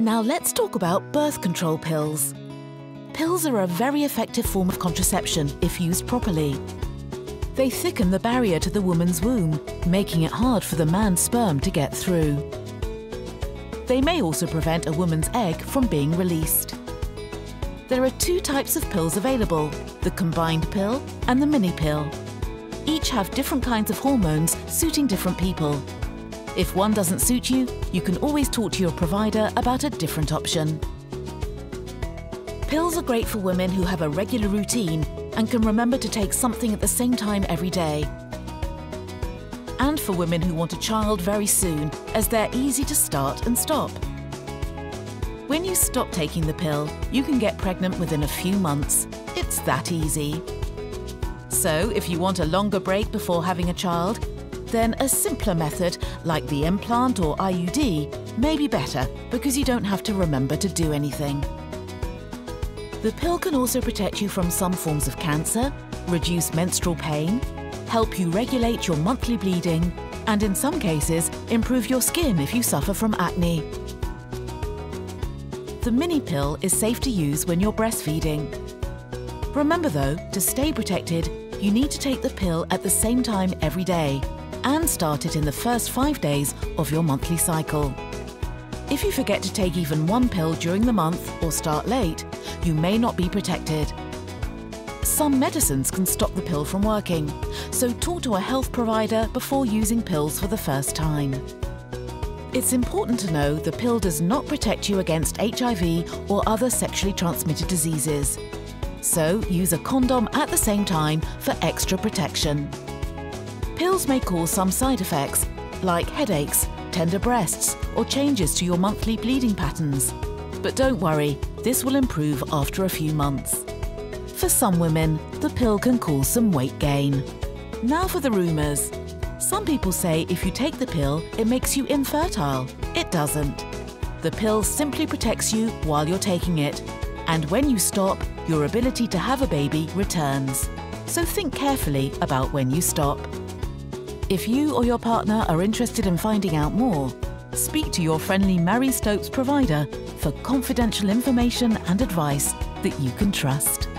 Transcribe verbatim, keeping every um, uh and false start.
Now let's talk about birth control pills. Pills are a very effective form of contraception if used properly. They thicken the barrier to the woman's womb, making it hard for the man's sperm to get through. They may also prevent a woman's egg from being released. There are two types of pills available, the combined pill and the mini pill. Each have different kinds of hormones suiting different people. If one doesn't suit you, you can always talk to your provider about a different option. Pills are great for women who have a regular routine and can remember to take something at the same time every day. And for women who want a child very soon, as they're easy to start and stop. When you stop taking the pill, you can get pregnant within a few months. It's that easy. So, if you want a longer break before having a child, then a simpler method, like the implant or I U D, may be better because you don't have to remember to do anything. The pill can also protect you from some forms of cancer, reduce menstrual pain, help you regulate your monthly bleeding, and in some cases, improve your skin if you suffer from acne. The mini pill is safe to use when you're breastfeeding. Remember though, to stay protected, you need to take the pill at the same time every day and start it in the first five days of your monthly cycle. If you forget to take even one pill during the month or start late, you may not be protected. Some medicines can stop the pill from working, so talk to a health provider before using pills for the first time. It's important to know the pill does not protect you against H I V or other sexually transmitted diseases. So use a condom at the same time for extra protection. Pills may cause some side effects, like headaches, tender breasts, or changes to your monthly bleeding patterns. But don't worry, this will improve after a few months. For some women, the pill can cause some weight gain. Now for the rumors. Some people say if you take the pill, it makes you infertile. It doesn't. The pill simply protects you while you're taking it. And when you stop, your ability to have a baby returns. So think carefully about when you stop. If you or your partner are interested in finding out more, speak to your friendly Marie Stopes provider for confidential information and advice that you can trust.